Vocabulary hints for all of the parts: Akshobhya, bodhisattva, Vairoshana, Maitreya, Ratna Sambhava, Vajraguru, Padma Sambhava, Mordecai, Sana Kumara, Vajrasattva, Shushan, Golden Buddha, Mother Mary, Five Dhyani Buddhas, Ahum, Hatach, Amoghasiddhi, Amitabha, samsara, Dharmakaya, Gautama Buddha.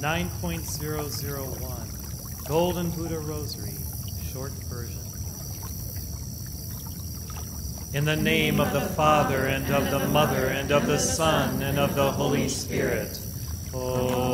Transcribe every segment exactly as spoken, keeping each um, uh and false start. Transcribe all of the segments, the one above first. nine point zero zero one, Golden Buddha Rosary, short version. In the name of the Father, and of the Mother, and of the Son, and of the Holy Spirit. Om.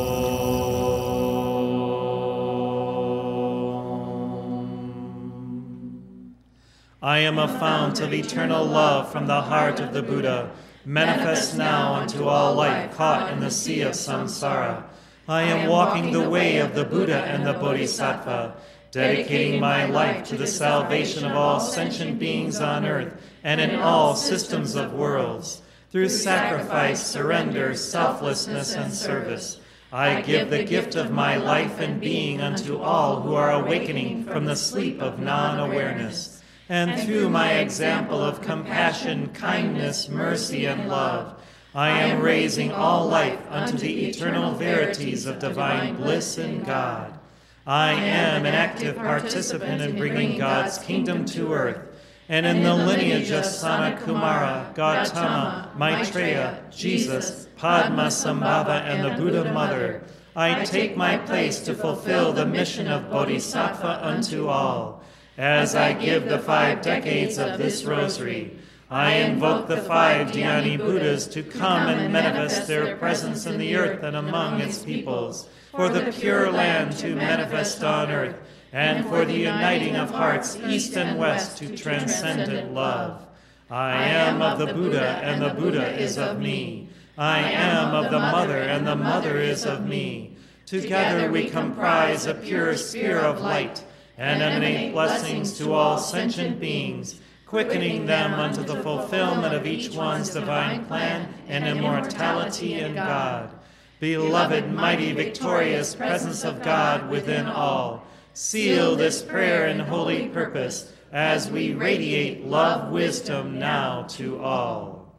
I am a fount of eternal love from the heart of the Buddha, manifest now unto all life caught in the sea of samsara. I am walking the way of the Buddha and the Bodhisattva, dedicating my life to the salvation of all sentient beings on earth and in all systems of worlds. Through sacrifice, surrender, selflessness, and service, I give the gift of my life and being unto all who are awakening from the sleep of non-awareness. And through my example of compassion, kindness, mercy, and love, I am raising all life unto the eternal verities of divine bliss in God. I am an active participant in bringing God's kingdom to earth, and in the lineage of Sana Kumara, Gautama, Maitreya, Jesus, Padma Sambhava, and the Buddha Mother, I take my place to fulfill the mission of Bodhisattva unto all. As I give the five decades of this rosary, I invoke the five Dhyani Buddhas to come and manifest their presence in the earth and among its peoples, for the Pure Land to manifest on earth, and for the uniting of hearts east and west to transcendent love. I am of the Buddha, and the Buddha is of me. I am of the Mother, and the Mother is of me. Together we comprise a pure sphere of light, and emanate blessings to all sentient beings, quickening them unto the fulfillment of each one's divine plan and immortality in God. Beloved, mighty, victorious presence of God within all, seal this prayer in holy purpose as we radiate love wisdom now to all.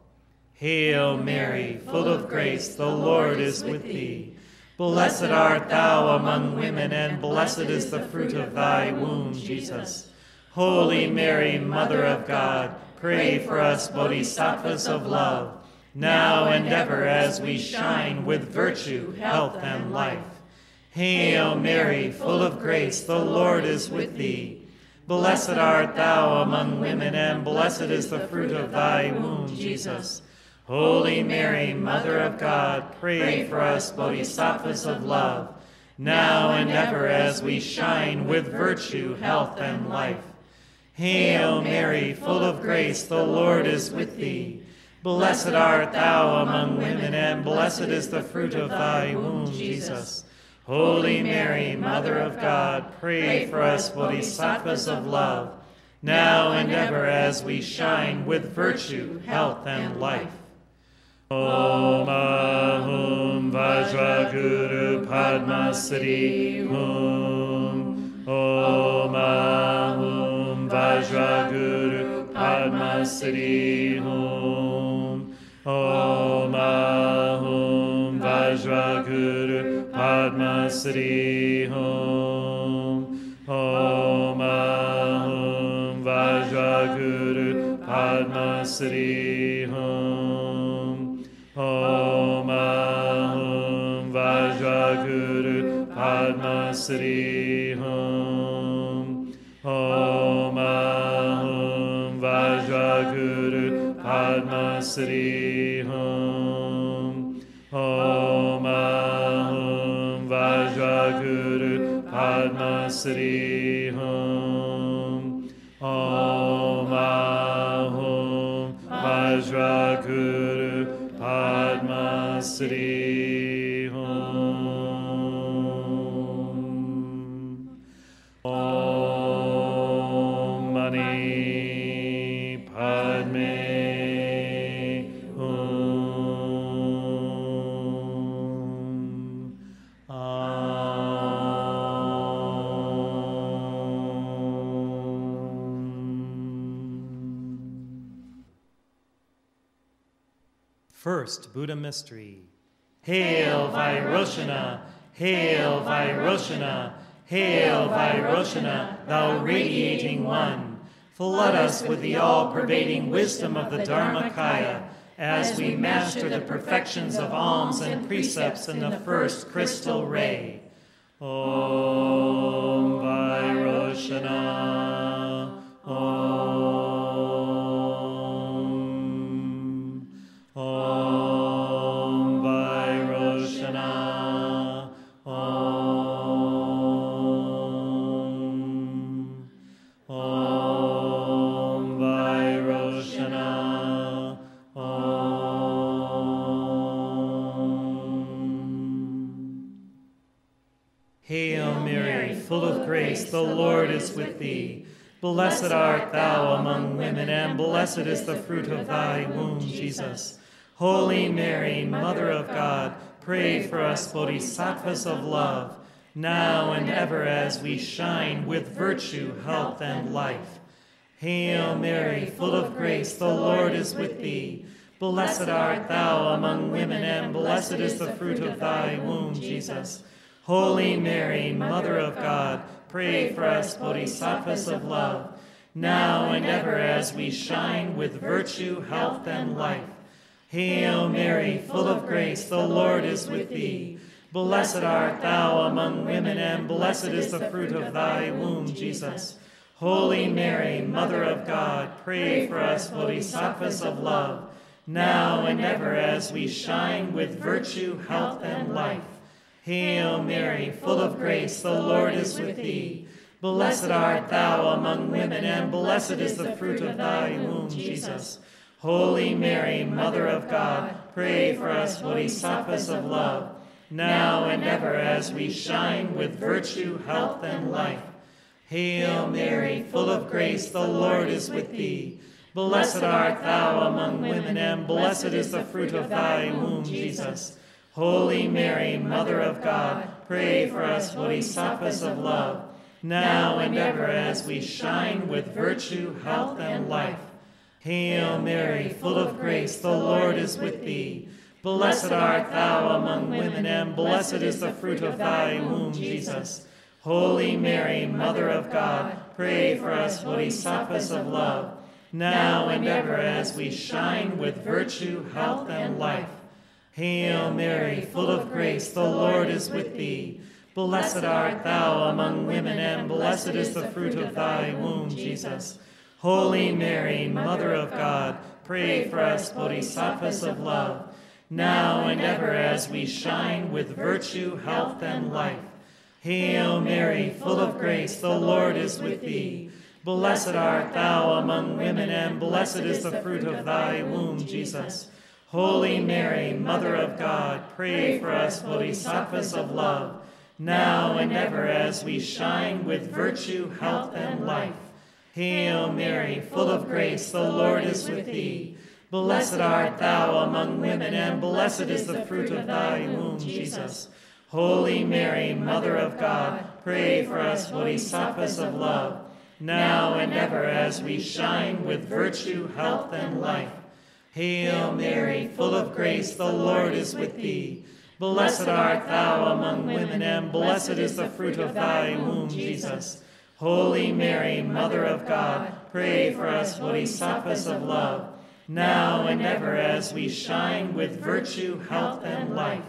Hail Mary, full of grace, the Lord is with thee. Blessed art thou among women, and blessed is the fruit of thy womb, Jesus. Holy Mary, Mother of God, pray for us bodhisattvas of love, now and ever as we shine with virtue, health, and life. Hail Mary, full of grace, the Lord is with thee. Blessed art thou among women, and blessed is the fruit of thy womb, Jesus. Holy Mary, Mother of God, pray for us bodhisattvas of love, now and ever as we shine with virtue, health, and life. Hail Mary, full of grace, the Lord is with thee. Blessed art thou among women, and blessed is the fruit of thy womb, Jesus. Holy Mary, Mother of God, pray for us bodhisattvas of love, now and ever as we shine with virtue, health, and life. Om Ahum Vajra Guru Padma Siddhi Hum. Om Ahum Vajra Guru Padma Siddhi Hum. Om Ahum Vajra Guru Padma Siddhi Hum. Om Ahum Vajra Guru Padma Siddhi Hum. Om Ahum Vajraguru Padma Siddhi Hum. Om Ahum Vajraguru Padma Siddhi Hum. Om Ahum Vajraguru Padma Siddhi Hum. Om Ahum Vajraguru Padma Siddhi Hum. Om Mani Padme Hum. First Buddha Mystery. Hail Vairoshana! Hail Vairoshana! Hail Vairoshana, thou radiating one! Flood us with the all-pervading wisdom of the Dharmakaya, as we master the perfections of alms and precepts in the first crystal ray. Om Vairoshana, Om, Om Vairoshana, Om, Om Vairoshana, Om. Hail Mary, full of grace, the Lord is with thee. Blessed art thou among women, and blessed is the fruit of thy womb, Jesus. Holy Mary, Mother of God, pray for us bodhisattvas of love, now and ever as we shine with virtue, health, and life. Hail Mary, full of grace, the Lord is with thee. Blessed art thou among women, and blessed is the fruit of thy womb, Jesus. Holy Mary, Mother of God, pray for us bodhisattvas of love, now and ever as we shine with virtue, health, and life. Hail Mary, full of grace, the Lord is with thee. Blessed art thou among women, and blessed is the fruit of thy womb, Jesus. Holy Mary, Mother of God, pray for us bodhisattvas of love, now and ever as we shine with virtue, health, and life. Hail Mary, full of grace, the Lord is with thee. Blessed art thou among women, and blessed is the fruit of thy womb, Jesus. Holy Mary, Mother of God, pray for us bodhisattvas of love, now and ever as we shine with virtue, health, and life. Hail Mary, full of grace, the Lord is with thee. Blessed art thou among women, and blessed is the fruit of thy womb, Jesus. Holy Mary, Mother of God, pray for us bodhisattvas of love, now and ever as we shine with virtue, health, and life. Hail Mary, full of grace, the Lord is with thee. Blessed art thou among women, and blessed is the fruit of thy womb, Jesus. Holy Mary, Mother of God, pray for us bodhisattvas of love, now and ever as we shine with virtue, health, and life. Hail Mary, full of grace, the Lord is with thee. Blessed art thou among women, and blessed is the fruit of thy womb, Jesus. Holy Mary, Mother of God, pray for us bodhisattvas of love, now and ever as we shine with virtue, health, and life. Hail Mary, full of grace, the Lord is with thee. Blessed art thou among women, and blessed is the fruit of thy womb, Jesus. Holy Mary, Mother of God, pray for us bodhisattvas of love, now and ever as we shine with virtue, health, and life. Hail Mary, full of grace, the Lord is with thee. Blessed art thou among women, and blessed is the fruit of thy womb, Jesus. Holy Mary, Mother of God, pray for us bodhisattvas of love, now and ever as we shine with virtue, health, and life. Hail Mary, full of grace, the Lord is with thee. Blessed art thou among women, and blessed is the fruit of thy womb, Jesus. Holy Mary, Mother of God, pray for us bodhisattvas of love, now and ever as we shine with virtue, health, and life.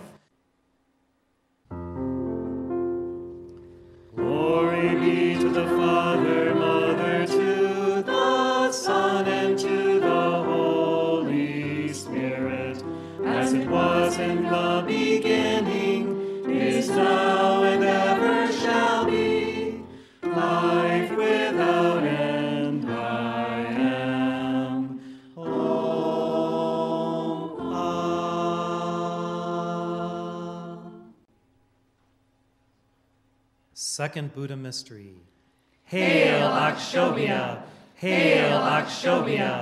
Glory be to the Father, Mother, to the Son, and to the Holy Spirit, as it was in the beginning, is now, and ever shall be, life without end. I am. Om. Ah. Second Buddha Mystery. Hail Akshobhya! Hail Akshobhya!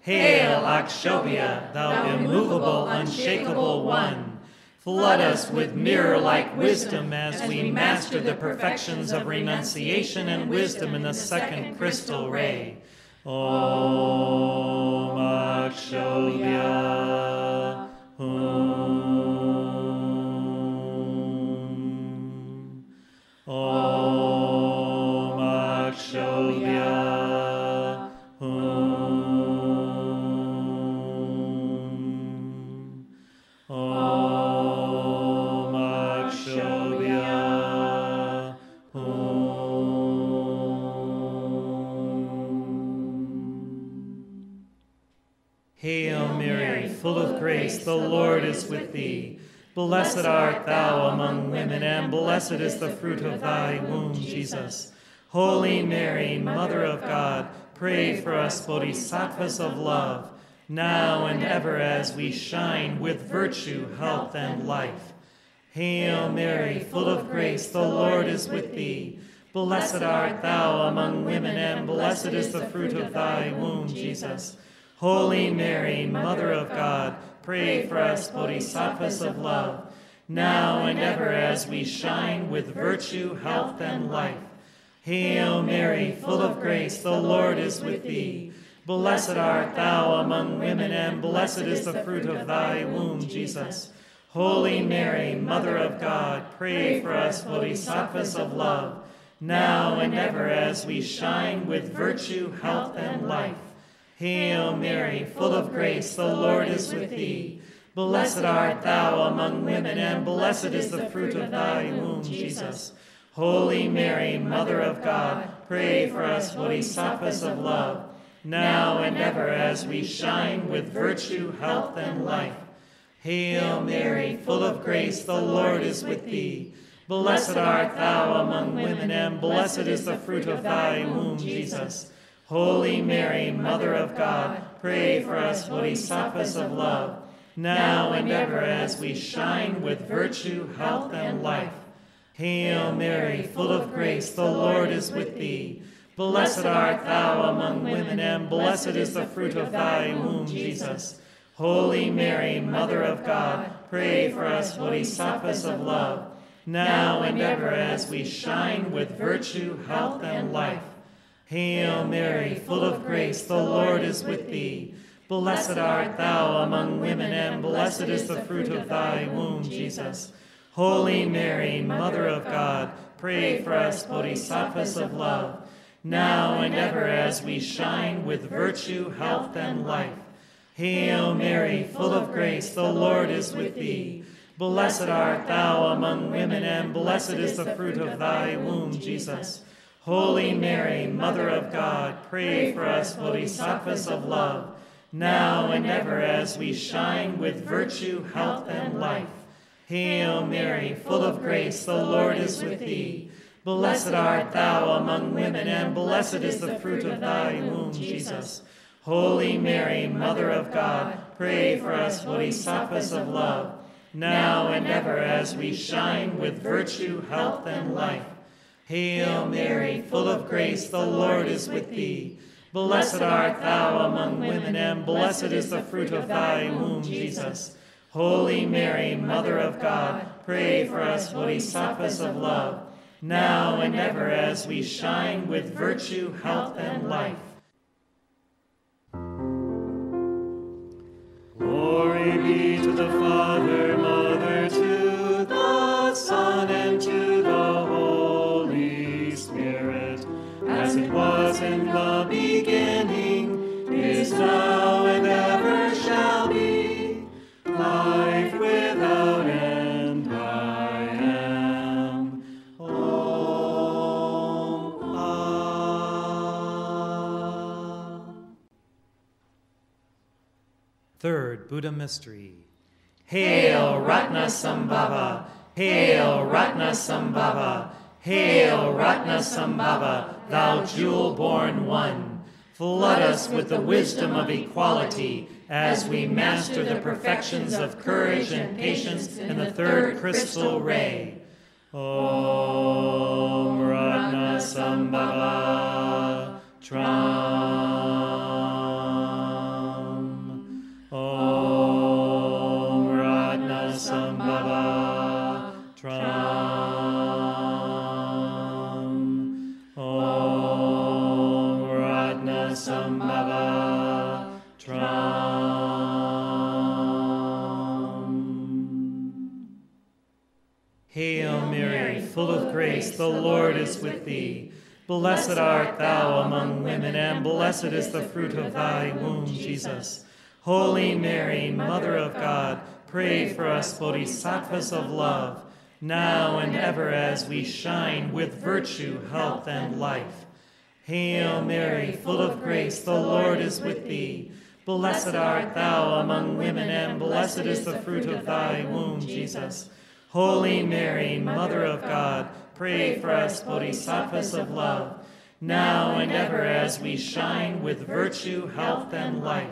Hail Akshobhya, thou immovable, unshakable one! Flood us with mirror-like wisdom as we master the perfections of renunciation and wisdom in the second crystal ray. Om Akshobhya. Om. Om Akshobhya. Om. Mary, full of grace, the Lord is with thee. Blessed art thou among women, and blessed is the fruit of thy womb, Jesus. Holy Mary, Mother of God, pray for us bodhisattvas of love, now and ever as we shine with virtue, health, and life. Hail Mary, full of grace, the Lord is with thee. Blessed art thou among women, and blessed is the fruit of thy womb, Jesus. Holy Mary, Mother of God, pray for us bodhisattvas of love, now and ever as we shine with virtue, health, and life. Hail Mary, full of grace, the Lord is with thee. Blessed art thou among women, and blessed is the fruit of thy womb, Jesus. Holy Mary, Mother of God, pray for us bodhisattvas of love, now and ever as we shine with virtue, health, and life. Hail Mary, full of grace, the Lord is with thee. Blessed art thou among women, and blessed is the fruit of thy womb, Jesus. Holy Mary, Mother of God, pray for us bodhisattvas of love, now and ever as we shine with virtue, health, and life. Hail Mary, full of grace, the Lord is with thee. Blessed art thou among women, and blessed is the fruit of thy womb, Jesus. Holy Mary, Mother of God, pray for us bodhisattvas of love, now and ever as we shine with virtue, health, and life. Hail Mary, full of grace, the Lord is with thee. Blessed art thou among women, and blessed is the fruit of thy womb, Jesus. Holy Mary, Mother of God, pray for us bodhisattvas of love, now and ever as we shine with virtue, health, and life. Hail Mary, full of grace, the Lord is with thee. Blessed art thou among women, and blessed is the fruit of thy womb, Jesus. Holy Mary, Mother of God, pray for us bodhisattvas of love, now and ever as we shine with virtue, health, and life. Hail Mary, full of grace, the Lord is with thee. Blessed art thou among women, and blessed is the fruit of thy womb, Jesus. Holy Mary, Mother of God, pray for us bodhisattvas of love, now and ever as we shine with virtue, health, and life. Hail Mary, full of grace, the Lord is with thee. Blessed art thou among women, and blessed is the fruit of thy womb, Jesus. Holy Mary, Mother of God, pray for us bodhisattvas of love, now and ever as we shine with virtue, health, and life. Hail Mary, full of grace, the Lord is with thee. Blessed art thou among women, and blessed is the fruit of thy womb, Jesus. Holy Mary, Mother of God, pray for us bodhisattvas of love, now and ever as we shine with virtue, health, and life. Glory be to the Father, Mother, to the Son, and to the Holy Spirit, as it was in the beginning, is now, and ever shall be, life without end. I am. Om. Ah. Third Buddha Mystery. Hail Ratna Sambhava! Hail Ratna Sambhava! Hail Ratna Sambhava, thou jewel-born one! Flood us with the wisdom of equality as we master the perfections of courage and patience in the third crystal ray. Om Ratna Sambhava Tram. Full of grace, the Lord is with thee. Blessed art thou among women, and blessed is the fruit of thy womb, Jesus. Holy Mary, Mother of God, pray for us bodhisattvas of love, now and ever as we shine with virtue, health, and life. Hail Mary, full of grace, the Lord is with thee. Blessed art thou among women, and blessed is the fruit of thy womb, Jesus. Holy Mary, Mother of God, pray for us bodhisattvas of love, now and ever as we shine with virtue, health, and life.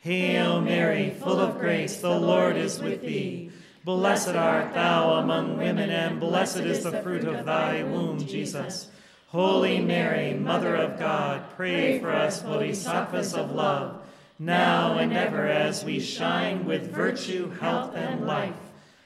Hail Mary, full of grace, the Lord is with thee. Blessed art thou among women, and blessed is the fruit of thy womb, Jesus. Holy Mary, Mother of God, pray for us bodhisattvas of love, now and ever as we shine with virtue, health, and life.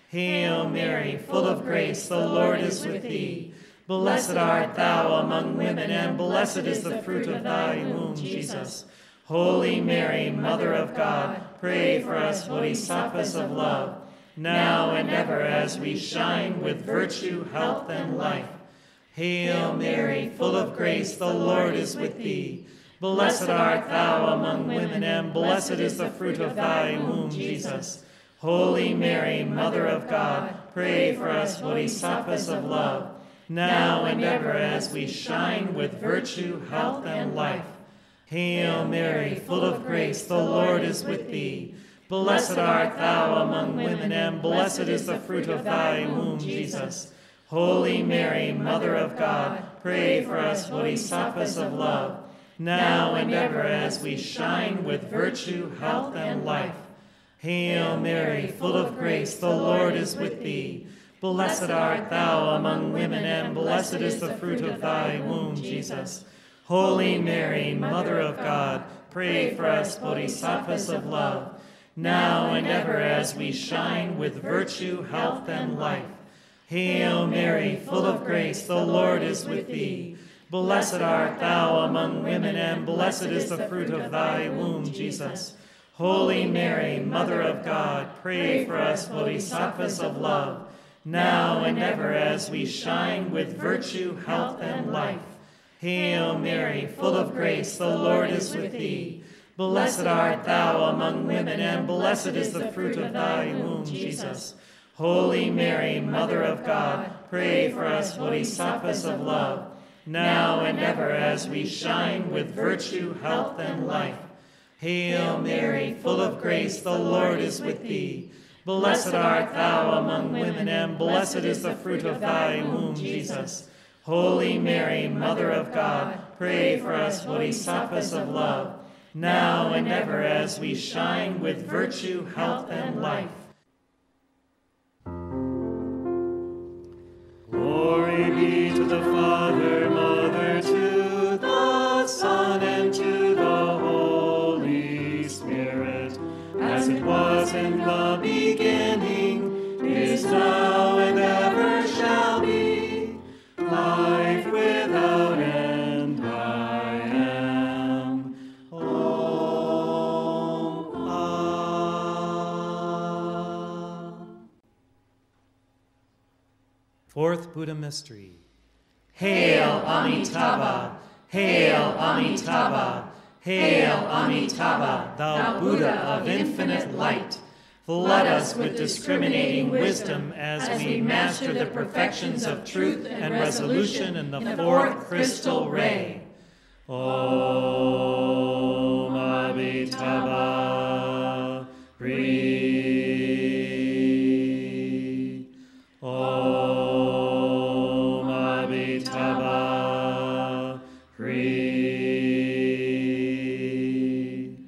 Hail Mary, full of grace, the Lord is with thee. Blessed art thou among women, and blessed is the fruit of thy womb, Jesus. Holy Mary, Mother of God, pray for us bodhisattvas of love, now and ever as we shine with virtue, health, and life. Hail Mary, full of grace, the Lord is with thee. Blessed art thou among women, and blessed is the fruit of thy womb, Jesus. Holy Mary, Mother of God, pray for us bodhisattvas of love, now and ever as we shine with virtue, health, and life. Hail Mary, full of grace, the Lord is with thee. Blessed art thou among women, and blessed is the fruit of thy womb, Jesus. Holy Mary, Mother of God, pray for us bodhisattvas of love, now and ever as we shine with virtue, health, and life. Hail Mary, full of grace, the Lord is with thee. Blessed art thou among women, and blessed is the fruit of thy womb, Jesus. Holy Mary, Mother of God, pray for us bodhisattvas of love, now and ever as we shine with virtue, health, and life. Hail Mary, full of grace, the Lord is with thee. Blessed art thou among women, and blessed is the fruit of thy womb, Jesus. Holy Mary, Mother of God, pray for us bodhisattvas of love, now and ever as we shine with virtue, health, and life. Hail Mary, full of grace, the Lord is with thee. Blessed art thou among women, and blessed is the fruit of thy womb, Jesus. Holy Mary, Mother of God, pray for us bodhisattvas of love, now and ever as we shine with virtue, health, and life. Hail Mary, full of grace, the Lord is with thee. Blessed art thou among women, and blessed is the fruit of thy womb, Jesus. Holy Mary, Mother of God, pray for us bodhisattvas of love, now and ever as we shine with virtue, health, and life. Glory be to the Father, Mother, to the Son, and to the Holy Spirit, as it was in the beginning, is now, and ever shall be, life without end. I am. Om. Ah. Fourth Buddha Mystery. Hail Amitabha! Hail Amitabha! Hail Amitabha, thou Buddha of infinite light! Flood us with discriminating wisdom as we master the perfections of truth and resolution in the fourth crystal ray. Om Amitabha, breathe. Om Amitabha, breathe.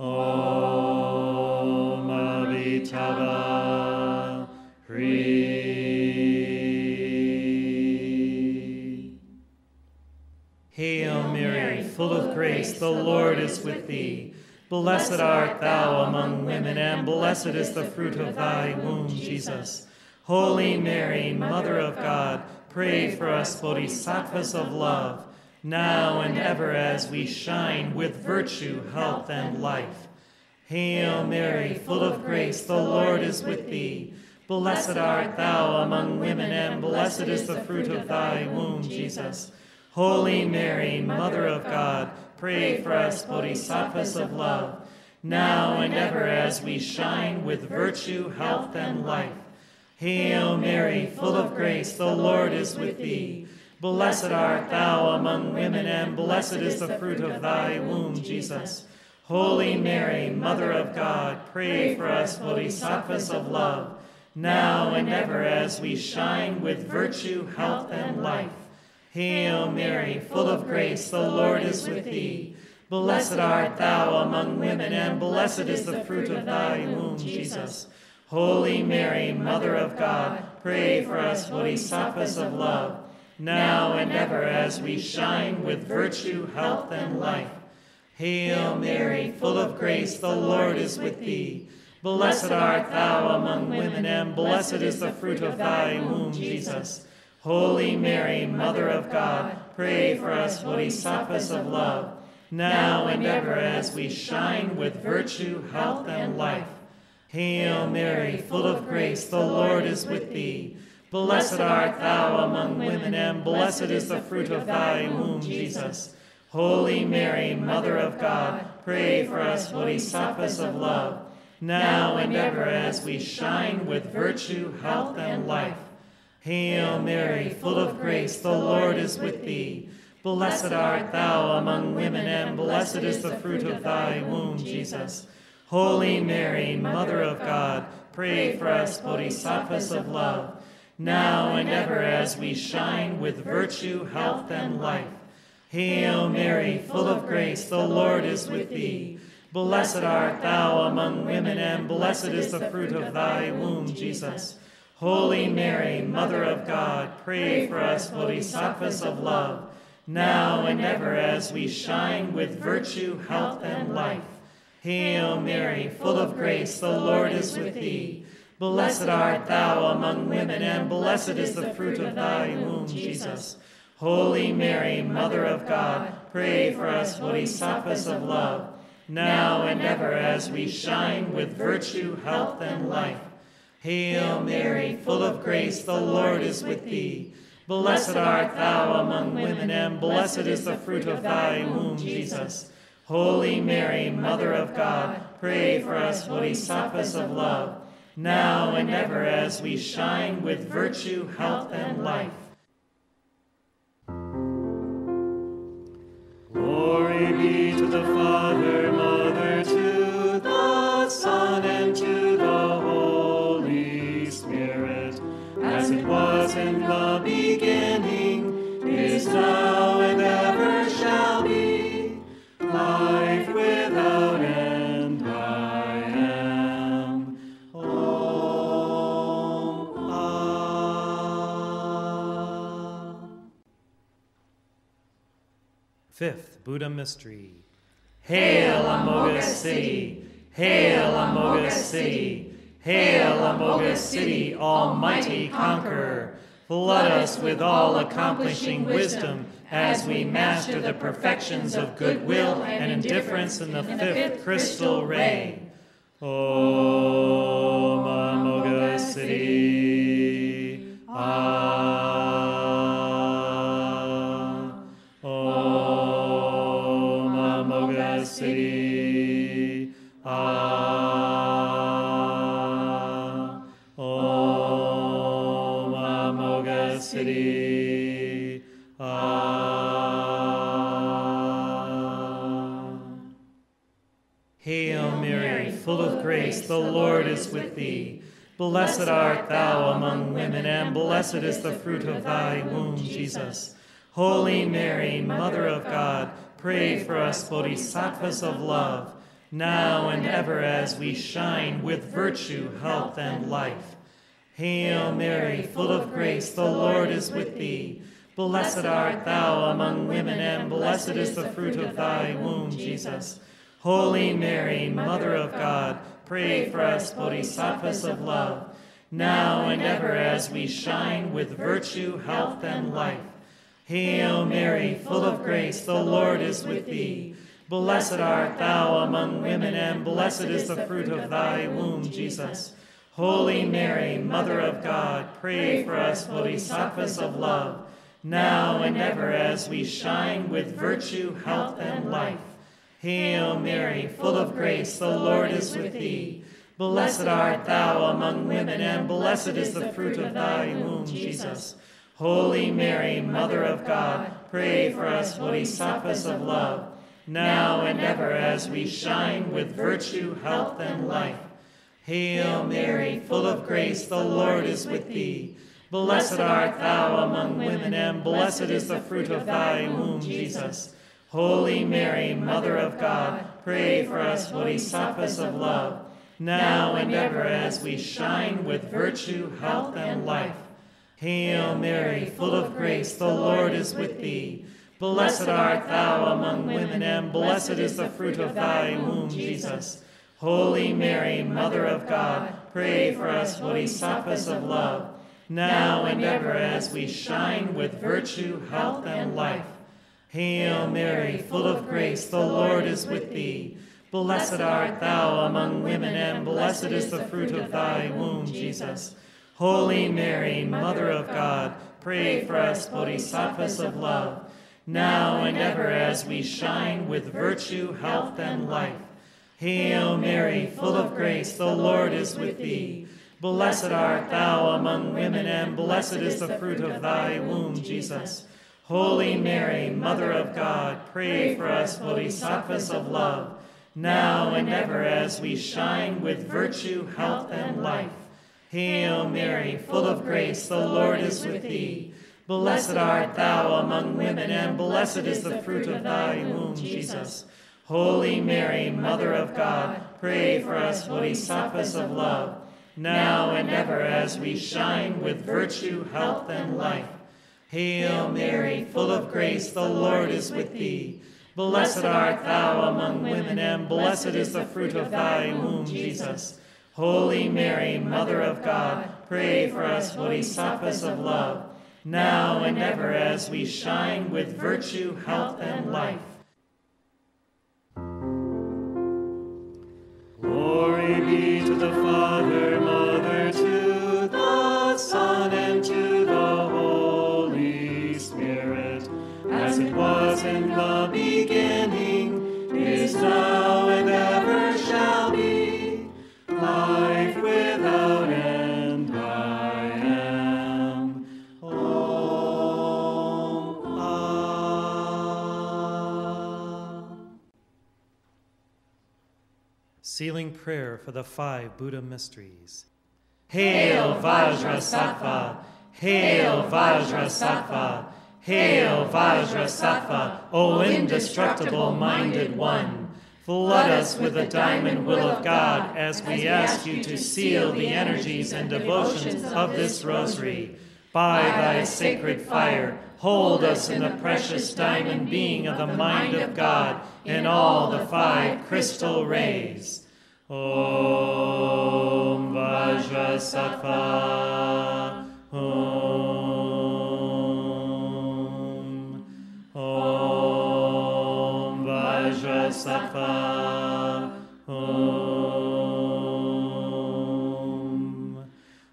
Om Amitabha, breathe. Hail Mary, full of grace, the Lord is with thee. Blessed art thou among women, and blessed is the fruit of thy womb, Jesus. Holy Mary, Mother of God, pray for us bodhisattvas of love, now and ever as we shine with virtue, health, and life. Hail Mary, full of grace, the Lord is with thee. Blessed art thou among women, and blessed is the fruit of thy womb, Jesus. Holy Mary, Mother of God, pray for us bodhisattvas of love, now and ever as we shine with virtue, health, and life. Hail Mary, full of grace, the Lord is with thee. Blessed art thou among women, and blessed is the fruit of thy womb, Jesus. Holy Mary, Mother of God, pray for us bodhisattvas of love, now and ever as we shine with virtue, health, and life. Hail Mary, full of grace, the Lord is with thee. Blessed art thou among women, and blessed is the fruit of thy womb, Jesus. Holy Mary, Mother of God, pray for us bodhisattvas of love, now and ever as we shine with virtue, health, and life. Hail Mary, full of grace, the Lord is with thee. Blessed art thou among women, and blessed is the fruit of thy womb, Jesus. Holy Mary, Mother of God, pray for us bodhisattvas of love, now and ever as we shine with virtue, health, and life. Hail Mary, full of grace, the Lord is with thee. Blessed art thou among women, and blessed is the fruit of thy womb, Jesus. Holy Mary, Mother of God, pray for us bodhisattvas of love, now and ever as we shine with virtue, health, and life. Hail Mary, full of grace, the Lord is with thee. Blessed art thou among women, and blessed is the fruit of thy womb, Jesus. Holy Mary, Mother of God, pray for us bodhisattvas of love, now and ever as we shine with virtue, health, and life. Hail Mary, full of grace, the Lord is with thee. Blessed art thou among women, and blessed is the fruit of thy womb, Jesus. Holy Mary, Mother of God, pray for us bodhisattvas of love, now and ever as we shine with virtue, health, and life. Hail Mary, full of grace, the Lord is with thee. Blessed art thou among women, and blessed is the fruit of thy womb, Jesus. Holy Mary, Mother of God, pray for us bodhisattvas of love, now and ever as we shine with virtue, health, and life. Hail Mary, full of grace, the Lord is with thee. Blessed art thou among women, and blessed is the fruit of thy womb, Jesus. Holy Mary, Mother of God, pray for us bodhisattvas of love, now and ever as we shine with virtue, health, and life. Glory be to the Father, Mother, to the Son, and to the Holy Spirit, as it was in the beginning, is now, and ever shall be, life without end. I am. Om. Ah. Fifth Buddha mystery. Hail Amoghasiddhi! Hail Amoghasiddhi! Hail Amoghasiddhi, Almighty Conqueror! Flood us with all accomplishing wisdom as we master the perfections of goodwill and indifference in the fifth crystal ray. Om Amoghasiddhi. Ah. City. Ah. Om Amoghasiddhi. Ah. Hail Mary, full of grace, the Lord is with thee. Blessed art thou among women, and blessed is the fruit of thy womb, Jesus. Holy Mary, Mother of God, pray for us bodhisattvas of love, now and ever as we shine with virtue, health, and life. Hail Mary, full of grace, the Lord is with thee. Blessed art thou among women, and blessed is the fruit of thy womb, Jesus. Holy Mary, Mother of God, pray for us bodhisattvas of love, now and ever as we shine with virtue, health, and life. Hail Mary, full of grace, the Lord is with thee. Blessed art thou among women, and blessed is the fruit of thy womb, Jesus. Holy Mary, Mother of God, pray for us bodhisattvas of love, now and ever as we shine with virtue, health, and life. Hail Mary, full of grace, the Lord is with thee. Blessed art thou among women, and blessed is the fruit of thy womb, Jesus. Holy Mary, Mother of God, pray for us bodhisattvas of love, now and ever as we shine with virtue, health, and life. Hail Mary, full of grace, the Lord is with thee. Blessed art thou among women, and blessed is the fruit of thy womb, Jesus. Holy Mary, Mother of God, pray for us bodhisattvas of love, now and ever as we shine with virtue, health, and life. Hail Mary, full of grace, the Lord is with thee. Blessed art thou among women, and blessed is the fruit of thy womb, Jesus. Holy Mary, Mother of God, pray for us bodhisattvas of love, now and ever as we shine with virtue, health, and life. Hail Mary, full of grace, the Lord is with thee. Blessed art thou among women, and blessed is the fruit of thy womb, Jesus. Holy Mary, Mother of God, pray for us bodhisattvas of love, now and ever as we shine with virtue, health, and life. Hail Mary, full of grace, the Lord is with thee. Blessed art thou among women, and blessed is the fruit of thy womb, Jesus. Holy Mary, Mother of God, pray for us bodhisattvas of love, now and ever as we shine with virtue, health, and life. Hail Mary, full of grace, the Lord is with thee. Blessed art thou among women, and blessed is the fruit of thy womb, Jesus. Holy Mary, Mother of God, pray for us bodhisattvas of love, now and ever as we shine with virtue, health, and life. Hail Mary, full of grace, the Lord is with thee. Blessed art thou among women, and blessed is the fruit of thy womb, Jesus. Holy Mary, Mother of God, pray for us bodhisattvas of love, now and ever as we shine with virtue, health, and life. Glory be to the Father, Mother, to the Son, and to the Holy Spirit, as it was in the beginning, is now, and ever shall be, life without end. I am. Om. Ah. Sealing prayer for the five Buddha mysteries. Hail Vajrasattva! Hail Vajrasattva! Hail Vajrasattva, O indestructible-minded one! Flood us with the diamond will of God as we ask you to seal the energies and devotions of this rosary. By thy sacred fire, hold us in the precious diamond being of the mind of God in all the five crystal rays. Om Vajrasattva, Om. Vajrasattva, Om.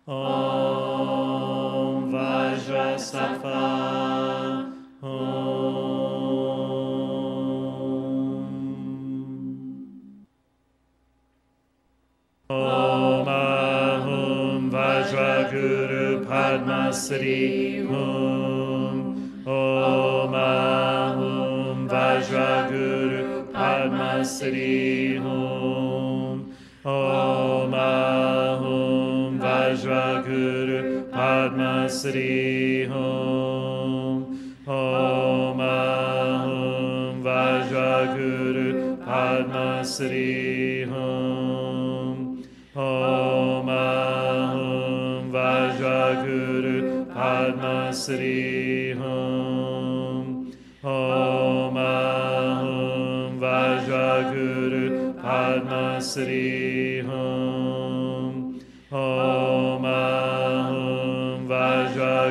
Om Vajrasattva, Om. Om Ahum Vajraguru Padma Siddhi Hum. Om Ahum Vajraguru Padma Siddhi Hum. Om Ahum Vajraguru Padma Siddhi Hum. Om Ahum Vajraguru Padma Siddhi Hum. Om Ahum Vajraguru Padma Siddhi Hum. Om Guru Padma Siddhi Hum. Om Ahum Vajraguru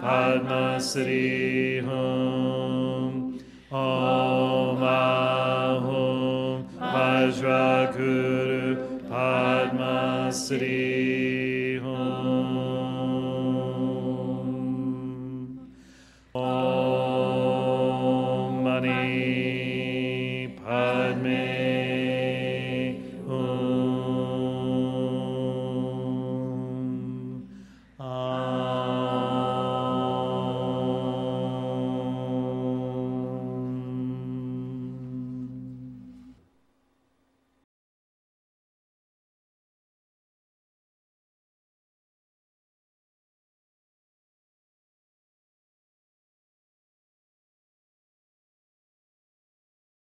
Padma Siddhi Hum. Om Ahum Vajraguru Padma Siddhi Hum.